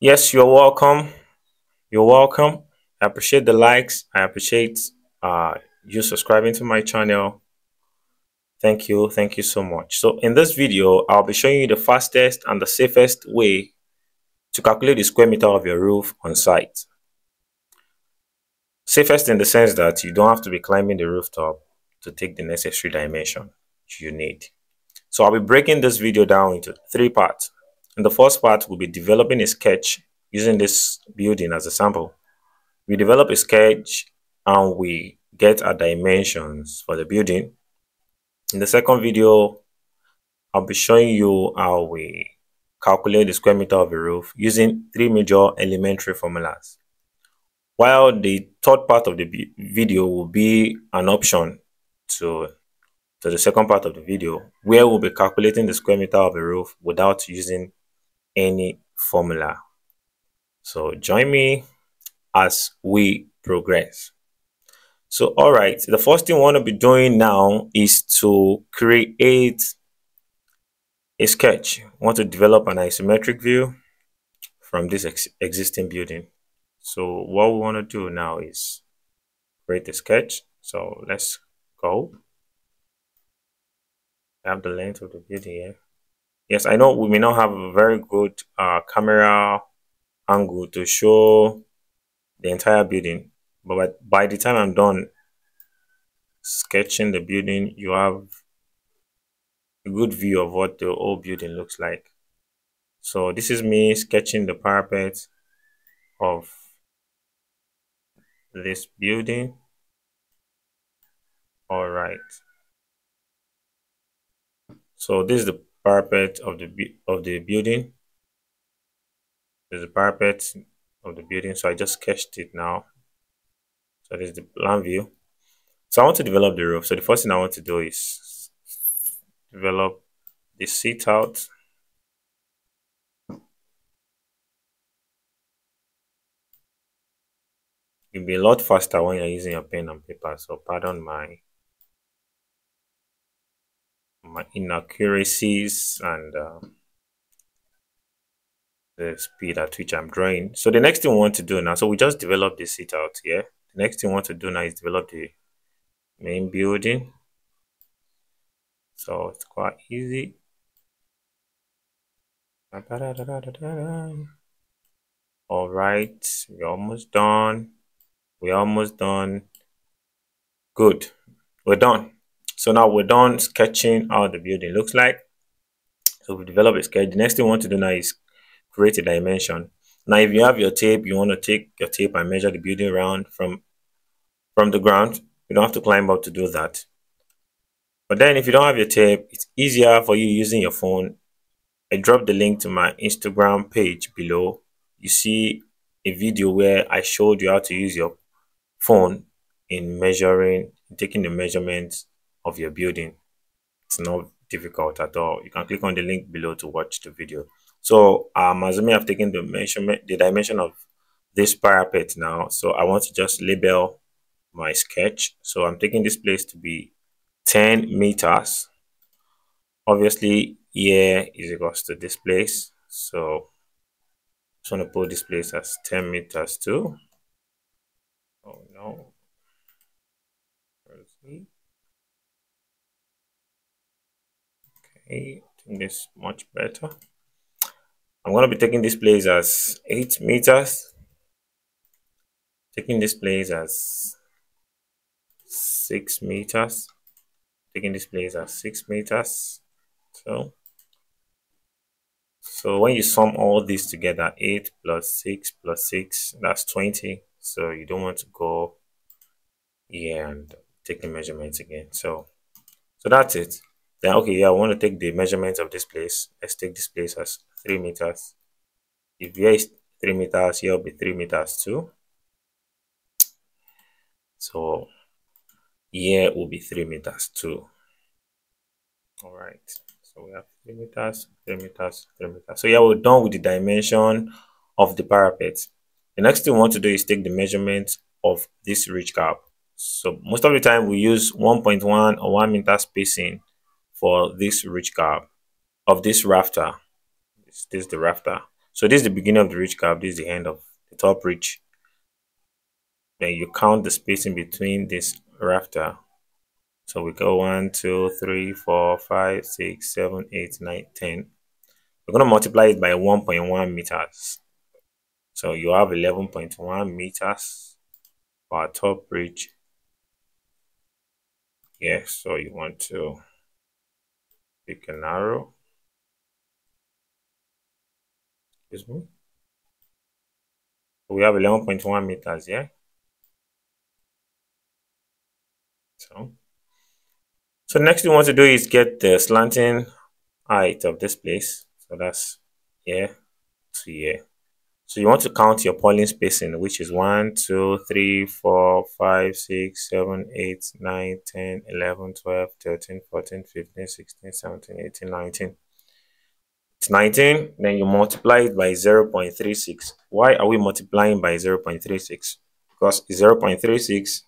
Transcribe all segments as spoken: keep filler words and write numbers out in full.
Yes, you're welcome. You're welcome. I appreciate the likes. I appreciate uh, you subscribing to my channel. Thank you. Thank you so much. So in this video, I'll be showing you the fastest and the safest way to calculate the square meter of your roof on site. Safest in the sense that you don't have to be climbing the rooftop to take the necessary dimension you need. So I'll be breaking this video down into three parts. In the first part, we'll be developing a sketch using this building as a sample. We develop a sketch and we get our dimensions for the building. In the second video, I'll be showing you how we calculate the square meter of a roof using three major elementary formulas. While the third part of the video will be an option to, to the second part of the video, where we'll be calculating the square meter of a roof without using any formula. So join me as we progress. So, all right, the first thing we want to be doing now is to create a sketch. We want to develop an isometric view from this ex existing building. So what we want to do now is create a sketch. So let's go. I have the length of the building here. Yes, I know we may not have a very good uh, camera angle to show the entire building. But by the time I'm done sketching the building, you have a good view of what the whole building looks like. So this is me sketching the parapet of this building. All right. So this is the parapet of the of the building. This is the parapet of the building. So I just sketched it now. So this is the plan view. So I want to develop the roof. So the first thing I want to do is develop the seat out. You'll be a lot faster when you're using your pen and paper. So pardon my my inaccuracies and uh, the speed at which I'm drawing. So the next thing we want to do now, so we just develop the seat out here. Next thing we want to do now is develop the main building. So it's quite easy. All right, we're almost done. We're almost done. Good, we're done. So now we're done sketching how the building looks like. So we develop a sketch. The next thing we want to do now is create a dimension. Now, if you have your tape, you want to take your tape and measure the building around from, from the ground. You don't have to climb up to do that. But then if you don't have your tape, it's easier for you using your phone. I dropped the link to my Instagram page below. You see a video where I showed you how to use your phone in measuring, taking the measurements of your building. It's not difficult at all. You can click on the link below to watch the video. So I'm um, assuming I've taken the measurement, the dimension of this parapet now. So I want to just label my sketch. So I'm taking this place to be ten meters. Obviously, here is equals to this place. So I just want to put this place as ten meters too. Oh no. Okay, I think this is much better. I'm going to be taking this place as eight meters, taking this place as six meters, taking this place as six meters. So, so when you sum all these together, eight plus six plus six, that's twenty. So you don't want to go here and take the measurements again. So, so that's it. Then, okay, yeah, I want to take the measurements of this place. Let's take this place as three meters. If here is three meters, here will be three meters too. So here will be three meters too. All right, so we have three meters, three meters, three meters. So yeah, we're done with the dimension of the parapet. The next thing we want to do is take the measurement of this ridge cap. So most of the time we use one point one or one meter spacing for this ridge cap of this rafter. This is the rafter. So this is the beginning of the ridge curve, this is the end of the top ridge. Then you count the space in between this rafter. So we go one, two, three, four, five, six, seven, eight, nine, ten. We're going to multiply it by one point one meters. So you have eleven point one meters for our top ridge. Yes, yeah, so you want to pick an arrow. This one. We have eleven point one meters here. Yeah? So, so next thing we want to do is get the slanting height of this place. So that's here to here. So you want to count your polling spacing, which is one, two, three, four, five, six, seven, eight, nine, ten, eleven, twelve, thirteen, fourteen, fifteen, sixteen, seventeen, eighteen, nineteen. It's nineteen, then you multiply it by zero point three six. Why are we multiplying by zero point three six? Because zero point three six,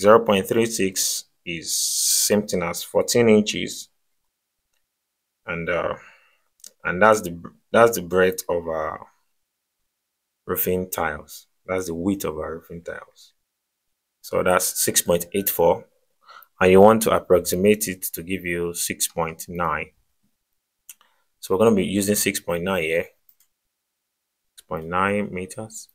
zero point three six is same thing as fourteen inches. And uh, and that's the that's the breadth of our roofing tiles. That's the width of our roofing tiles. So that's six point eight four, and you want to approximate it to give you six point nine. So we're going to be using six point nine here, six point nine meters.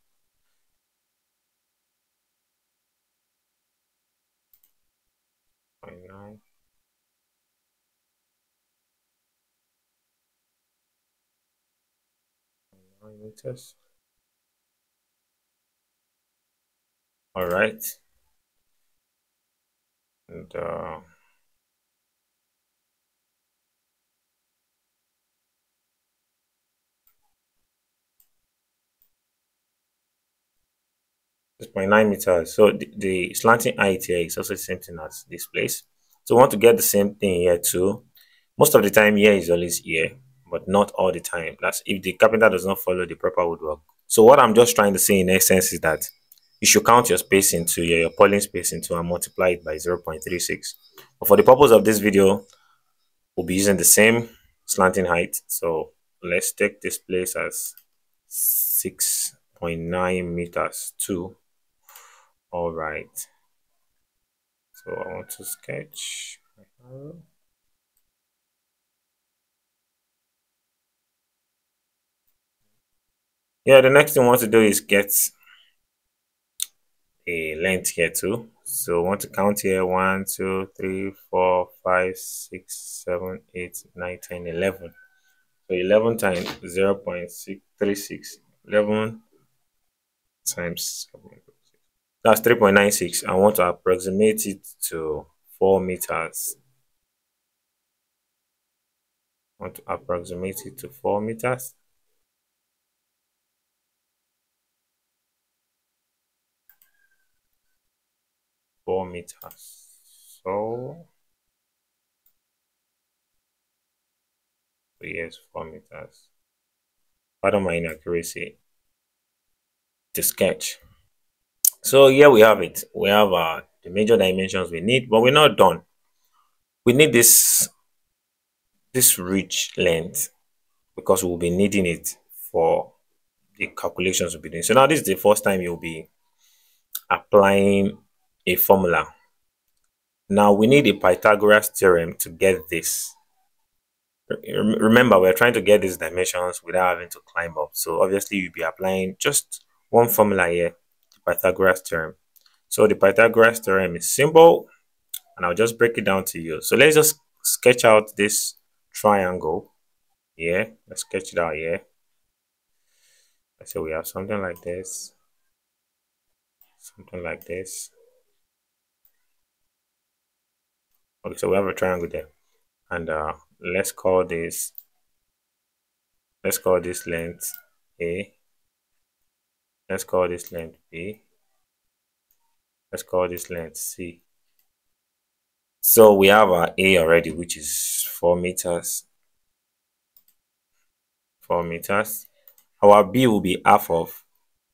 zero point nine. Meters. All right, and uh, six point nine meters. So the, the slanting height here is also the same thing as this place. So we want to get the same thing here too. Most of the time, here is always here, but not all the time. That's if the carpenter does not follow the proper woodwork. So what I'm just trying to say in essence is that you should count your space into your, your polling space into and multiply it by zero point three six. But for the purpose of this video, we'll be using the same slanting height. So let's take this place as six point nine meters too. All right. So I want to sketch. Yeah, the next thing we want to do is get a length here too. So we want to count here one, two, three, four, five, six, seven, eight, nine, ten, eleven. So eleven times zero point six three six. eleven times seven. That's three point nine six. I want to approximate it to four meters. I want to approximate it to four meters. four meters. So yes, four meters. Pardon my inaccuracy. The sketch. So here we have it. We have uh, the major dimensions we need, but we're not done. We need this this ridge length because we'll be needing it for the calculations we'll be doing. So now this is the first time you'll be applying a formula. Now we need a Pythagoras theorem to get this. Remember, we're trying to get these dimensions without having to climb up. So obviously you'll be applying just one formula here, the Pythagoras theorem. So the Pythagoras theorem is simple, and I'll just break it down to you. So let's just sketch out this triangle here. Let's sketch it out here. Let's say we have something like this, something like this. Okay, so we have a triangle there, and uh, let's call this let's call this length A. Let's call this length B. Let's call this length C. So we have our A already, which is four meters. Four meters. Our B will be half of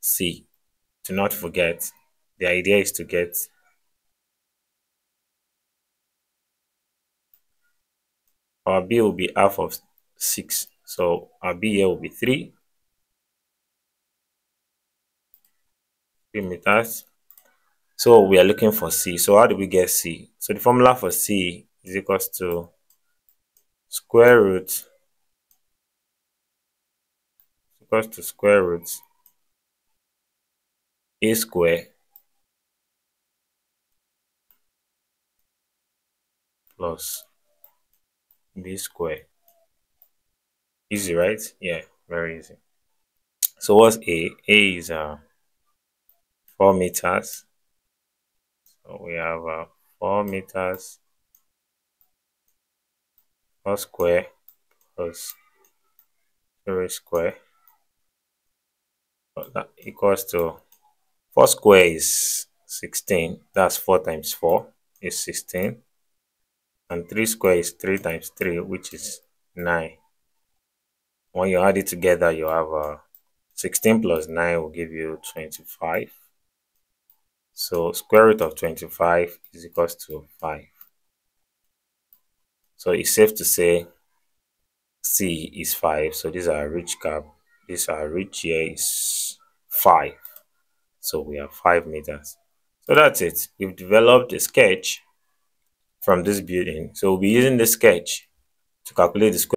C. Do not forget, the idea is to get Our B will be half of six. So our B here will be three, three meters. So we are looking for C. So how do we get C? So the formula for C is equals to square root equals to square root A square plus B square. Easy, right? Yeah, very easy. So what's A? A is uh, four meters. So we have uh, four meters, four square plus three square. So that equals to four square is sixteen. That's four times four is sixteen, and three square is three times three, which is nine. When you add it together, you have uh, sixteen plus nine will give you twenty-five. So square root of twenty-five is equals to five. So it's safe to say C is five. So these are ridge cap. These are ridge here is five. So we have five meters. So that's it. We've developed a sketch from this building. So we'll be using the sketch to calculate the square.